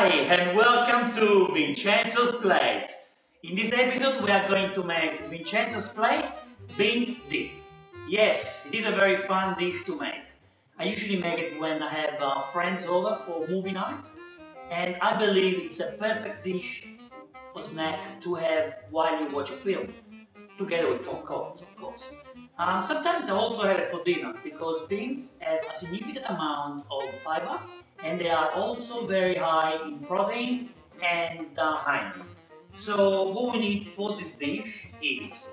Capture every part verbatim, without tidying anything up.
Hi and welcome to Vincenzo's Plate. In this episode we are going to make Vincenzo's Plate beans dip. Yes, it is a very fun dish to make. I usually make it when I have uh, friends over for movie night, and I believe it's a perfect dish or snack to have while you watch a film, together with Tom Collins, of course. Um, sometimes I also have it for dinner because beans have a significant amount of fiber and they are also very high in protein and uh, iron. So what we need for this dish is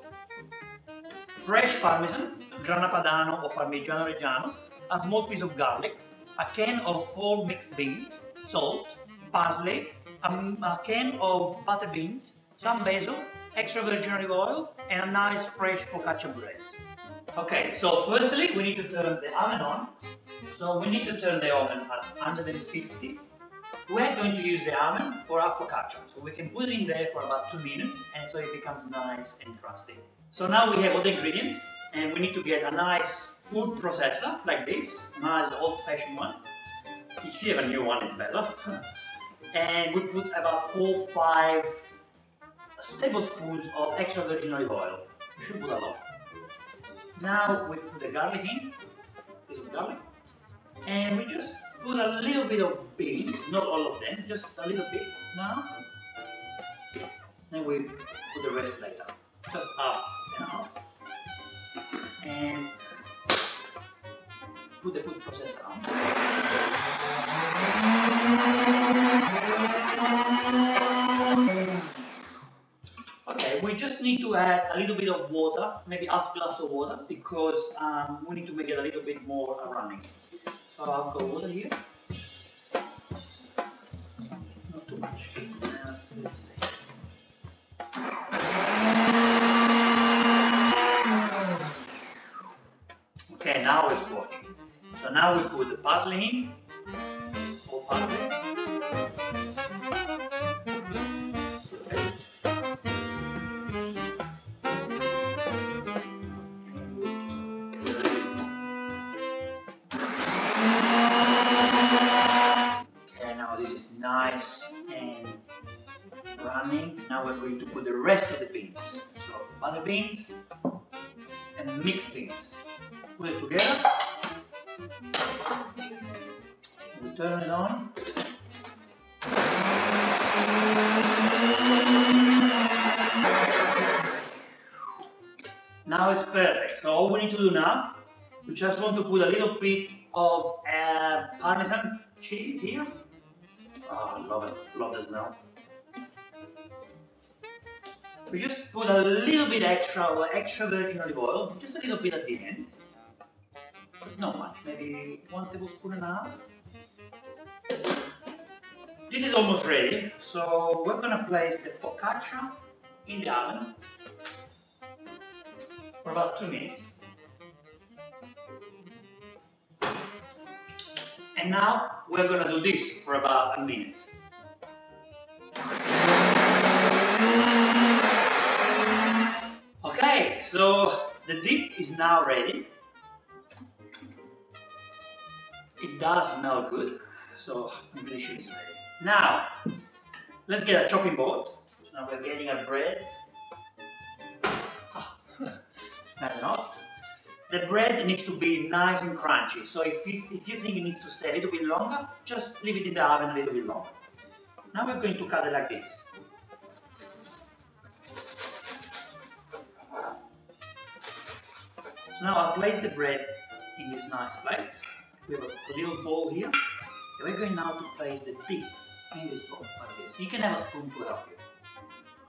fresh parmesan, grana padano or parmigiano reggiano, a small piece of garlic, a can of four mixed beans, salt, parsley, a, a can of butter beans, some basil, extra virgin olive oil and a nice fresh focaccia bread. Okay, so firstly we need to turn the oven on. So we need to turn the oven at one hundred fifty. We are going to use the oven for our focaccia. So we can put it in there for about two minutes and so it becomes nice and crusty. So now we have all the ingredients and we need to get a nice food processor like this. Nice old-fashioned one. If you have a new one, it's better. And we put about four to five tablespoons of extra virgin olive oil. You should put a lot. Now we put the garlic in, piece of garlic, and we just put a little bit of beans, not all of them, just a little bit now, and we put the rest later, just half and half, and put the food processor on. Okay, we just need to add a little bit of water, maybe half glass of water, because um, we need to make it a little bit more running. So I'll go water here. Not too much. Uh, let's see. Okay, now it's working. So now we put the parsley in, or parsley. Nice and running. Now we're going to put the rest of the beans. So butter beans and mixed beans. Put it together. We turn it on. Now it's perfect. So all we need to do now, we just want to put a little bit of uh, Parmesan cheese here. Oh, I love it. Love the smell. We just put a little bit extra or extra virgin olive oil, just a little bit at the end. Just not much, maybe one tablespoon and a half. This is almost ready, so we're gonna place the focaccia in the oven for about two minutes. And now we're gonna do this for about a minute. Okay, so the dip is now ready. It does smell good, so I'm pretty sure it's ready. Now, let's get a chopping board. So now we're getting our bread. Oh, it's nice and hot. The bread needs to be nice and crunchy, so if you, if you think it needs to stay a little bit longer, just leave it in the oven a little bit longer. Now we're going to cut it like this. So now I'll place the bread in this nice plate. We have a little bowl here, and we're going now to place the dip in this bowl, like this. You can have a spoon to help you.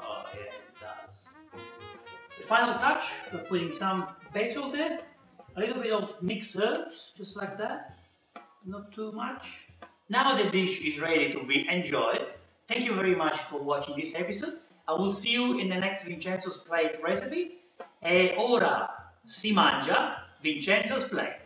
Oh yeah, it does. The final touch, we're putting some basil there, a little bit of mixed herbs, just like that, not too much. Now the dish is ready to be enjoyed. Thank you very much for watching this episode. I will see you in the next Vincenzo's Plate recipe. E ora si mangia Vincenzo's Plate.